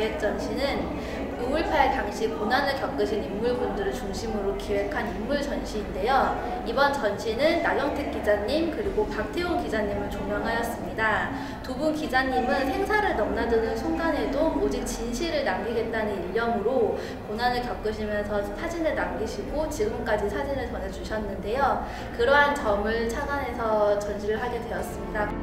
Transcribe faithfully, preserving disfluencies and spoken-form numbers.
기획전 시는 유월 팔일 당시 고난을 겪으신 인물분들을 중심으로 기획한 인물 전시인데요. 이번 전시는 나경택 기자님 그리고 박태홍 기자님을 조명하였습니다. 두 분 기자님은 생사를 넘나드는 순간에도 오직 진실을 남기겠다는 일념으로 고난을 겪으시면서 사진을 남기시고 지금까지 사진을 전해주셨는데요. 그러한 점을 착안해서 전시를 하게 되었습니다.